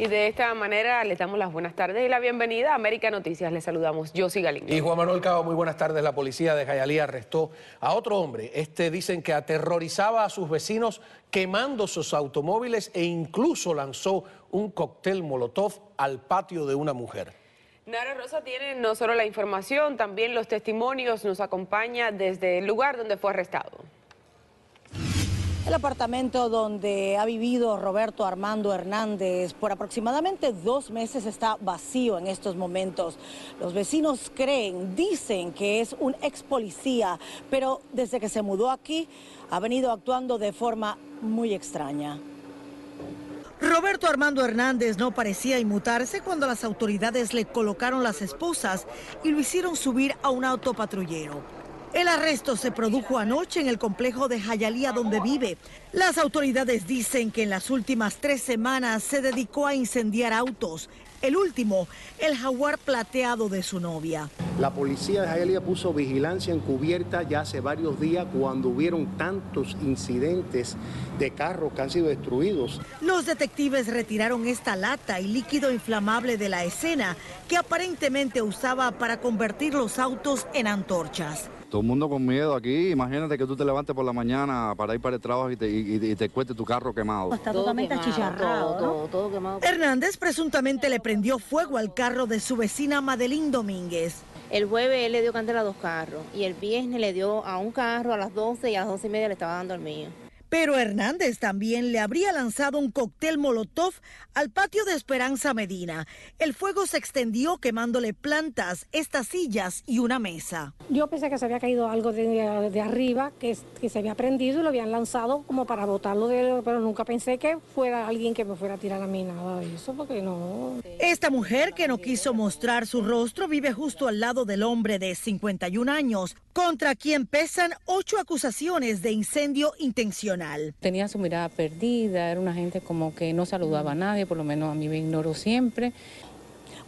Y de esta manera les damos las buenas tardes y la bienvenida a América Noticias. Les saludamos Yossi Galindo. Y Juan Manuel Caba, muy buenas tardes. La policía de Hialeah arrestó a otro hombre. Este dicen que aterrorizaba a sus vecinos quemando sus automóviles e incluso lanzó un cóctel molotov al patio de una mujer. Nara Rosa tiene no solo la información, también los testimonios. Nos acompaña desde el lugar donde fue arrestado. El apartamento donde ha vivido Roberto Armando Hernández por aproximadamente 2 meses está vacío en estos momentos. Los vecinos creen, dicen que es un ex policía, pero desde que se mudó aquí ha venido actuando de forma muy extraña. Roberto Armando Hernández no parecía inmutarse cuando las autoridades le colocaron las esposas y lo hicieron subir a un auto patrullero. El arresto se produjo anoche en el complejo de Hialeah donde vive. Las autoridades dicen que en las últimas 3 semanas se dedicó a incendiar autos. El último, el jaguar plateado de su novia. La policía de Hialeah puso vigilancia encubierta ya hace varios días cuando hubieron tantos incidentes de carros que han sido destruidos. Los detectives retiraron esta lata y líquido inflamable de la escena que aparentemente usaba para convertir los autos en antorchas. Todo el mundo con miedo aquí. Imagínate que tú te levantes por la mañana para ir para el trabajo y te cueste tu carro quemado. Está totalmente achicharrado, ¿no? Todo quemado. Hernández presuntamente le prendió fuego al carro de su vecina Madeline Domínguez. El jueves él le dio candela a 2 carros y el viernes le dio a un carro a las 12 y a las 12:30 le estaba dando el mío. Pero Hernández también le habría lanzado un cóctel molotov al patio de Esperanza Medina. El fuego se extendió quemándole plantas, estas sillas y una mesa. Yo pensé que se había caído algo de arriba, que se había prendido y lo habían lanzado como para botarlo, pero nunca pensé que fuera alguien que me fuera a tirar a mí, nada de eso, porque no. Esta mujer que no quiso mostrar su rostro vive justo al lado del hombre de 51 años, contra quien pesan 8 acusaciones de incendio intencional. Tenía su mirada perdida, era una gente como que no saludaba a nadie, por lo menos a mí me ignoró siempre.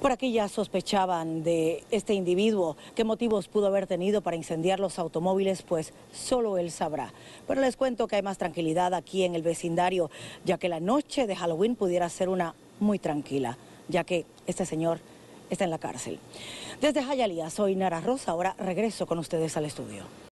Por aquí ya sospechaban de este individuo. ¿Qué motivos pudo haber tenido para incendiar los automóviles? Pues solo él sabrá. Pero les cuento que hay más tranquilidad aquí en el vecindario, ya que la noche de Halloween pudiera ser una muy tranquila, ya que este señor está en la cárcel. Desde Hialeah, soy Nara Rosa, ahora regreso con ustedes al estudio.